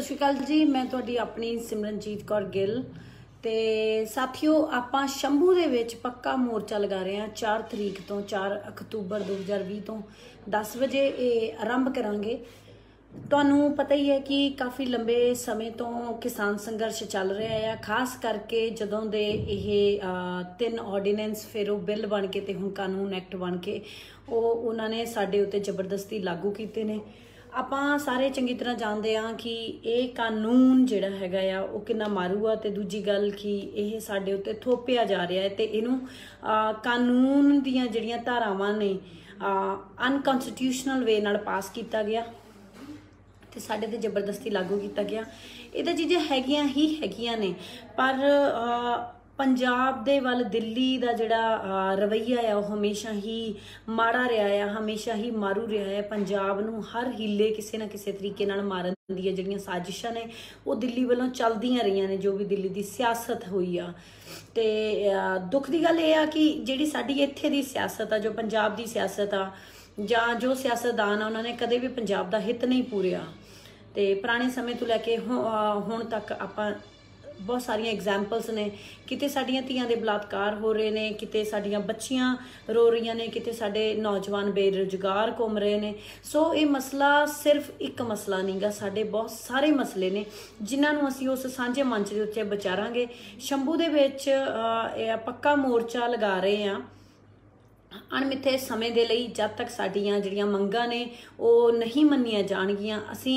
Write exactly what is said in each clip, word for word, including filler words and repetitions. ਸਤਿ ਸ਼੍ਰੀ ਅਕਾਲ ਜੀ, मैं ਤੁਹਾਡੀ अपनी ਸਿਮਰਨਜੀਤ ਕੌਰ ਗਿੱਲ। तो साथियों ਆਪਾਂ ਸ਼ੰਭੂ ਦੇ ਵਿੱਚ पक्का मोर्चा लगा रहे हैं। चार तरीक तो चार अक्तूबर दो हज़ार भी तो दस बजे ये आरंभ करांगे। ਤੁਹਾਨੂੰ पता ही है कि काफ़ी लंबे समय तो किसान संघर्ष चल रहा है, खास करके ਜਦੋਂ ਦੇ ਇਹ तीन ऑर्डीनेंस फिर वो बिल बन के तो हुण कानून एक्ट बन के ਉਹ ਉਹਨਾਂ ਨੇ ਸਾਡੇ ਉੱਤੇ ਜ਼ਬਰਦਸਤੀ लागू ਕੀਤੇ ਨੇ। ਆਪਾਂ ਸਾਰੇ ਚੰਗੀ ਤਰ੍ਹਾਂ ਜਾਣਦੇ ਹਾਂ कि ਇਹ ਕਾਨੂੰਨ ਜਿਹੜਾ ਹੈਗਾ ਆ ਉਹ ਕਿੰਨਾ ਮਾਰੂ ਆ, ਤੇ ਦੂਜੀ ਗੱਲ ਕਿ ਇਹ ਸਾਡੇ ਉੱਤੇ ਥੋਪਿਆ ਜਾ ਰਿਹਾ ਹੈ ਤੇ ਇਹਨੂੰ ਕਾਨੂੰਨ ਦੀਆਂ ਜਿਹੜੀਆਂ ਧਾਰਾਵਾਂ ਨੇ ਅਨਕਨਸਟੀਟਿਊਸ਼ਨਲ ਵੇ ਨਾਲ ਪਾਸ ਕੀਤਾ ਗਿਆ ਤੇ ਸਾਡੇ ਤੇ ਜ਼ਬਰਦਸਤੀ ਲਾਗੂ ਕੀਤਾ ਗਿਆ। ਇਹ ਤਾਂ ਚੀਜ਼ਾਂ ਹੈਗੀਆਂ ਹੀ ਹੈਗੀਆਂ ਨੇ, ਪਰ पंजाब दे वाल दिल्ली दा जिहड़ा रवैया है वह हमेशा ही माड़ा रहा है, हमेशा ही मारू रहा है। पंजाब नूं हर हीले किसी ना किसी तरीके नाल मारन दी जिहड़ियां साजिशां ने वह दिल्ली वालों चलदियां रहियां ने, जो भी दिल्ली दी सियासत हुई आ। ते दुख दी गल इह आ कि जिहड़ी साडी इत्थे दी सियासत आ, जो पंजाब दी सियासत आ, जां जो सियासतदान आ, उन्हां ने कदे भी पंजाब दा हित नहीं पूरिया। ते पुराने समय तो लैके हुण तक आपां बहुत सारिया एग्जाम्पल्स ने, किते साडियां धीआं दे बलात्कार हो रहे ने, किते साडियां बच्चियां रो रही ने, किते साडे नौजवान बेरोजगार घूम रहे ने। सो ये मसला सिर्फ एक मसला नहीं गा, साडे बहुत सारे मसले ने जिन्हां नूं असीं उस सांझे मंच दे उत्ते विचारांगे। शंभू दे विच पक्का मोर्चा लगा रहे हैं अणमिथे समय के लिए, जब तक साडियां जिहड़ियां मंगां ने वो नहीं मन्नियां जाणगियां। असी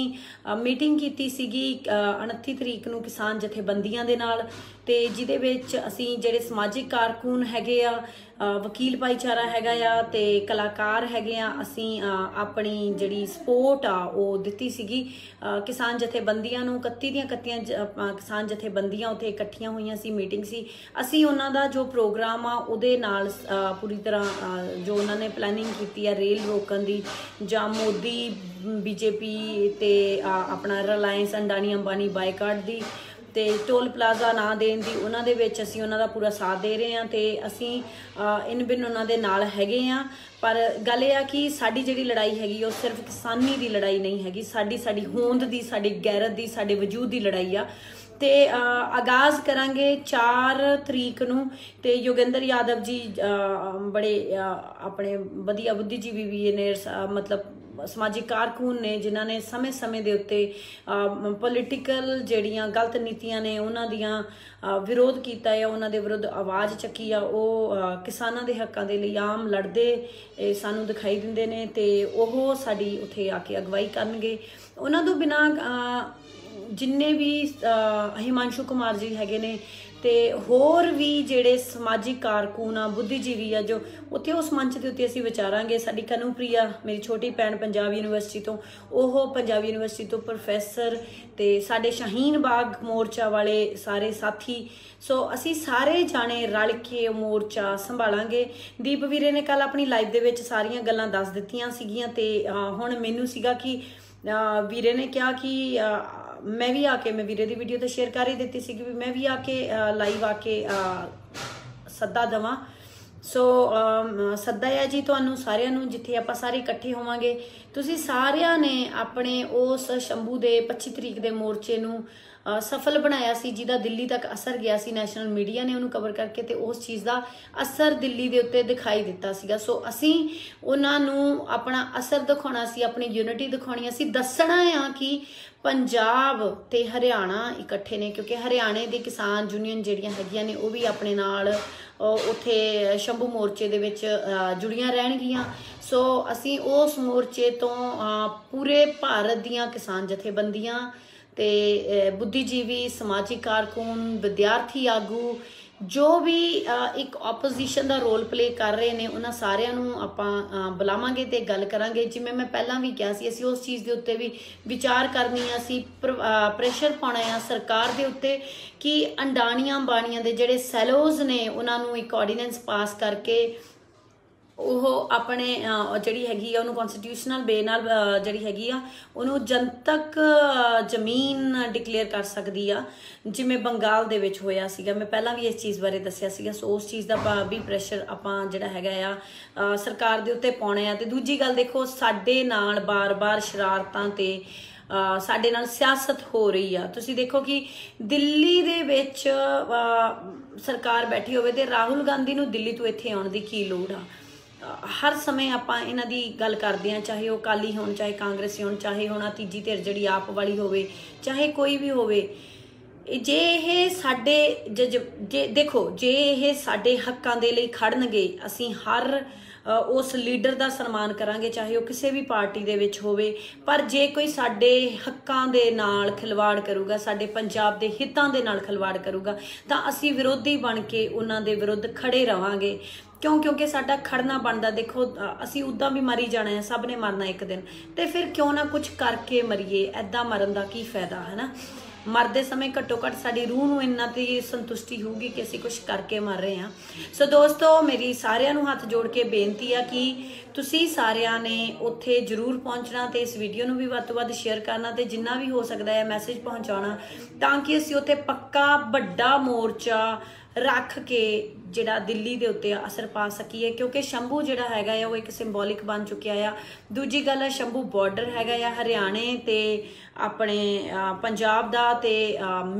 मीटिंग कीती सीगी उनतीस तरीक नूं किसान जथेबंदियां दे नाल, ते जिहदे विच असी जिहड़े समाजिक कारकुन हैगे आ, वकील भाईचारा हैगा आ ते कलाकार हैगे आ, असी अपनी जिहड़ी सपोर्ट आ वो दित्ती सीगी किसान जथेबंदियां नूं। इकत्तीस दीयां इकत्तीस किसान जथेबंदियां उत्थे इकट्ठियां होईयां सी, मीटिंग सी। असी उन्हां दा जो प्रोग्राम आ उहदे नाल पूरी तरह जो उन्होंने प्लानिंग की है, रेल रोकन दी जां मोदी बीजेपी ते अपना रिलायंस अंडानी अंबानी बायकाट दी ते टोल प्लाजा ना देन दी, उन्हां दे विच असीं उन्हां दा पूरा साथ दे रहे हैं ते असीं इन बिन उन्हां दे नाल हैगे आ। पर गल इह आ कि साडी जिहड़ी लड़ाई हैगी ओह सिर्फ किसानी दी लड़ाई नहीं हैगी, साडी साडी होंद दी, साडी गैरत दी, साडे वजूद दी लड़ाई आ। ते आगाज़ करांगे चार तरीक नूं। ते जोगिंदर यादव जी बड़े अपने वधिया बुद्धिजीवी भी ने, मतलब समाजिक कारकुन ने जिन्हां ने समय समय दे उत्ते पोलिटिकल जिहड़ियां गलत नीतियां ने उन्हां दियां विरोध कीता है, उन्हां दे विरुद्ध आवाज़ चकी आ। ओह किसानां दे हक्कां दे लई आम लड़दे सानूं दिखाई दिंदे ने ते ओह साडी उत्थे आके अगवाई करनगे। उन्हां तों बिना जिन्ने भी हिमांशू कुमार जी हैगे ने ते होर भी जिहड़े समाजिक कारकुन आ, बुद्धिजीवी आ, जो उत्थे उस मंच के उत्ते असीं विचारांगे। साडी कनूप्रिया मेरी छोटी भैन पंजाब यूनिवर्सिटी तो, ओह पंजाब यूनिवर्सिटी तो प्रोफैसर, ते साडे शाहीन बाग मोर्चा वाले सारे साथी। सो असीं सारे जाने रल के मोर्चा संभालांगे। दीप वीरे ने कल अपनी लाइफ दे विच सारियां गल्लां दस दित्तियां सीगियां ते हुण मैनूं सीगा कि वीरे ने कहा कि मैं भी आके, मैं वीरे की वीडियो तो शेयर कर ही दी सी कि मैं भी आके लाइव आके सद्दा देवां। सो सद्दा है जी तुहानूं सारिआं नूं, जिथे आपां सारे इकट्ठे होवांगे। तुसीं सारिआं ने अपने उस शंभू दे पच्ची तरीक दे मोर्चे नूं सफल बनाया सी, जिहदा दिल्ली तक असर गया सी। नैशनल मीडिया ने उन्होंने कवर करके तो उस चीज़ का असर दिल्ली के उत्ते दिखाई दिता सीगा। सो असी उन्होंने अपना असर दिखाना सी, अपनी यूनिटी दिखानी असी, दसना आ कि पंजाब ते हरियाणा इकट्ठे ने, क्योंकि हरियाणे दे किसान यूनियन जिहड़ियां हैगियां ने ओह भी अपने नाल उत्थे शंभू मोर्चे दे विच जुड़ियां रहणगियां। सो असी उस मोर्चे तो पूरे भारत दियां किसान जथेबंदियां ते बुद्धिजीवी, समाजिक कारकुन, विद्यार्थी आगू, जो भी एक ओपोजिशन का रोल प्ले कर रहे हैं उन्हां सारिआं नूं आपां बुलावांगे ते गल करांगे। जिवें मैं पहलां भी कहा सी असीं उस चीज़ दे उत्ते भी विचार करनी आ, असीं प्रेशर पाउणा आ सरकार दे उत्ते कि अंडाणियां अंबाणियां दे जिहड़े सैलोज ने उन्हां नूं इक ऑर्डीनेंस पास करके ਉਹ ਆਪਣੇ ਜਿਹੜੀ ਹੈਗੀ ਆ ਉਹਨੂੰ ਕਨਸਟੀਟਿਊਸ਼ਨਲ ਵੇ ਨਾਲ ਜਿਹੜੀ ਹੈਗੀ ਆ ਉਹਨੂੰ ਜਨਤਕ ਜ਼ਮੀਨ ਡਿਕਲੇਅਰ ਕਰ ਸਕਦੀ ਆ, ਜਿਵੇਂ ਬੰਗਾਲ ਦੇ ਵਿੱਚ ਹੋਇਆ ਸੀਗਾ। ਮੈਂ ਪਹਿਲਾਂ ਵੀ ਇਸ ਚੀਜ਼ ਬਾਰੇ ਦੱਸਿਆ ਸੀਗਾ। ਸੋ ਉਸ ਚੀਜ਼ ਦਾ ਵੀ ਪ੍ਰੈਸ਼ਰ ਆਪਾਂ ਜਿਹੜਾ ਹੈਗਾ ਆ ਸਰਕਾਰ ਦੇ ਉੱਤੇ ਪਾਉਣਾ ਆ। ਤੇ ਦੂਜੀ ਗੱਲ ਦੇਖੋ, ਸਾਡੇ ਨਾਲ ਬਾਰ-ਬਾਰ ਸ਼ਰਾਰਤਾਂ ਤੇ साडे नाल सियासत हो रही है। तुसीं देखो कि दिल्ली दे विच सरकार बैठी होवे ते राहुल गांधी नूं दिल्ली तो इत्थे आउण दी की लोड़ आ। हर समय आपां इन्हां दी गल करदे आं, चाहे वह अकाली होण, चाहे कांग्रेसी होण, चाहे हुण तीजी धिर जिहड़ी आप वाली होवे, चाहे कोई भी होवे। जे ये साडे जे जे देखो जे ये साडे हक्कां दे लई खड़नगे, असीं हर उस लीडर का सन्मान करांगे, चाहे वह किसी भी पार्टी दे विच होवे। पर जे कोई साडे हक्कां दे नाल खिलवाड़ करूगा, साडे पंजाब दे हितां दे नाल खिलवाड़ करूगा, तां असीं विरोधी बन के उन्हां दे विरुद्ध खड़े रहांगे। क्यों? क्योंकि साडा खड़ना बनदा। देखो असी उदा भी मरी जाना है, सब ने मरना एक दिन, तो फिर क्यों ना कुछ करके मरीए। ऐदा मरन का की फायदा है ना? मरते समय घट्टो घट्ट साडी रूह नूं इन्ना ते संतुष्टि होगी कि असी कुछ करके मर रहे हैं। सो दोस्तों, मेरी सारिਆਂ ਨੂੰ ਹੱਥ जोड़ के बेनती है कि ਤੁਸੀਂ ਸਾਰਿਆਂ ਨੇ ਉੱਥੇ ਜ਼ਰੂਰ ਪਹੁੰਚਣਾ ਤੇ इस वीडियो ਨੂੰ ਵੀ ਵੱਧ ਤੋਂ ਵੱਧ शेयर करना ਤੇ ਜਿੰਨਾ भी हो सकता है मैसेज पहुँचाना, ਤਾਂ ਕਿ ਅਸੀਂ ਉੱਥੇ पक्का ਵੱਡਾ मोर्चा रख के ਜਿਹੜਾ ਦਿੱਲੀ ਦੇ ਉੱਤੇ असर पा सकीए। क्योंकि ਸ਼ੰਭੂ ਜਿਹੜਾ ਹੈਗਾ ਆ ਉਹ ਇੱਕ ਸਿੰਬੋਲਿਕ बन चुकिया ਆ। दूजी गल ਸ਼ੰਭੂ बॉर्डर हैगा ਆ हरियाणे ਤੇ अपने पंजाब ਦਾ ਤੇ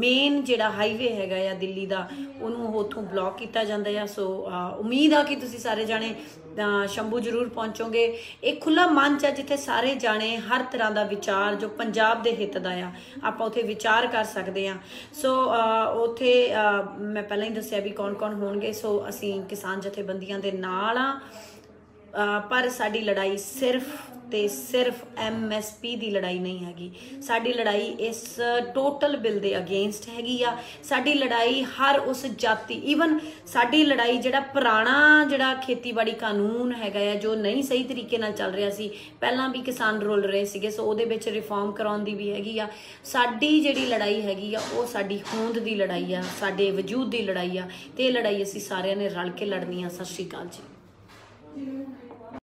ਮੇਨ ਜਿਹੜਾ ਹਾਈਵੇ ਹੈਗਾ ਆ ਦਿੱਲੀ ਦਾ, ਉਹਨੂੰ ਉੱਥੋਂ ਬਲੌਕ ਕੀਤਾ ਜਾਂਦਾ ਆ। ਸੋ ਉਮੀਦ ਆ ਕਿ ਤੁਸੀਂ ਸਾਰੇ ਜਾਣੇ ਸ਼ੰਭੂ ਜ਼ਰੂਰ ਪਹੁੰਚੋਗੇ। एक खुला मंच है जिथे सारे जाने हर तरह का विचार जो पंजाब के हित का आ आप उत्थे विचार कर सकते हैं। सो उत्थे मैं पहले ही दसिया भी कौन कौन होणगे। सो असी किसान जथेबंदियां दे नाल आ, पर साडी लड़ाई सिर्फ ते सिर्फ एम एस पी की लड़ाई नहीं हैगी। साडी लड़ाई इस टोटल बिल के अगेंस्ट हैगी आ। साडी लड़ाई हर उस जाति, ईवन साडी लड़ाई जिहड़ा पुराना जिहड़ा खेतीबाड़ी कानून हैगा आ जो नहीं सही तरीके नाल चल रहा सी, पहला भी किसान रोल रहे सीगे, सो उहदे विच रिफॉर्म कराउण दी भी हैगी आ। साडी जिहड़ी लड़ाई हैगी आ वो साडी होंद दी लड़ाई आ, साडे वजूद की लड़ाई आ, ते लड़ाई असीं सारिਆਂ ने रल के लड़नी आ। सत श्री अकाल जी।